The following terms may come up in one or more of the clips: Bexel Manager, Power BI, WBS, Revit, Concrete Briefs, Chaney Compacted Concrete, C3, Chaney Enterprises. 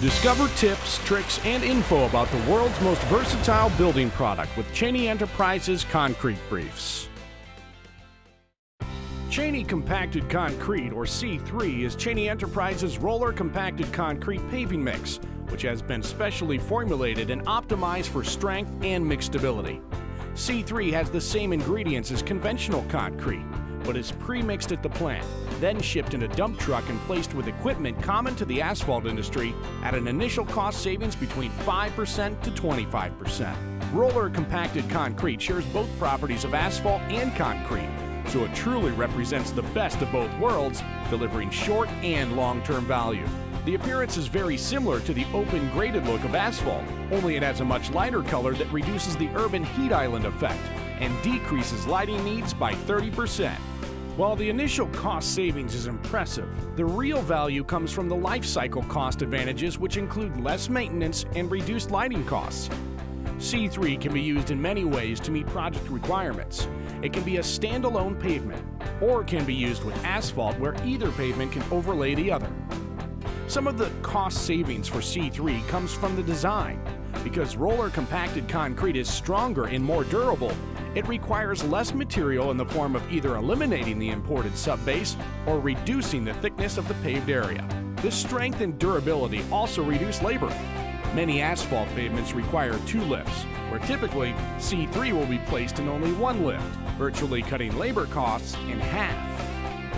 Discover tips, tricks, and info about the world's most versatile building product with Chaney Enterprises Concrete Briefs. Chaney Compacted Concrete, or C3, is Chaney Enterprises' roller compacted concrete paving mix, which has been specially formulated and optimized for strength and mixability. C3 has the same ingredients as conventional concrete, but is pre-mixed at the plant, then shipped in a dump truck and placed with equipment common to the asphalt industry at an initial cost savings between 5% to 25%. Roller compacted concrete shares both properties of asphalt and concrete, so it truly represents the best of both worlds, delivering short and long-term value. The appearance is very similar to the open graded look of asphalt, only it has a much lighter color that reduces the urban heat island effect and decreases lighting needs by 30%. While the initial cost savings is impressive, the real value comes from the life cycle cost advantages, which include less maintenance and reduced lighting costs. C3 can be used in many ways to meet project requirements. It can be a standalone pavement, or can be used with asphalt where either pavement can overlay the other. Some of the cost savings for C3 comes from the design. Because roller compacted concrete is stronger and more durable, it requires less material in the form of either eliminating the imported subbase or reducing the thickness of the paved area. The strength and durability also reduce labor. Many asphalt pavements require two lifts, where typically C3 will be placed in only one lift, virtually cutting labor costs in half.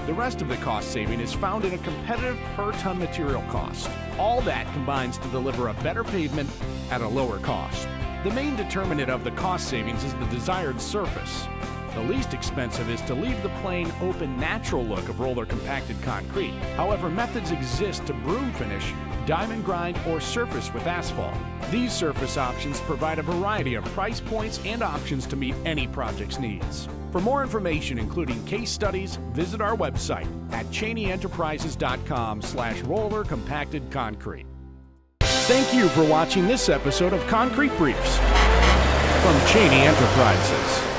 The rest of the cost saving is found in a competitive per-ton material cost. All that combines to deliver a better pavement at a lower cost. The main determinant of the cost savings is the desired surface. The least expensive is to leave the plain, open, natural look of roller compacted concrete. However, methods exist to broom finish, diamond grind, or surface with asphalt. These surface options provide a variety of price points and options to meet any project's needs. For more information, including case studies, visit our website at ChaneyEnterprises.com/roller-compacted-concrete. Thank you for watching this episode of Concrete Briefs from Chaney Enterprises.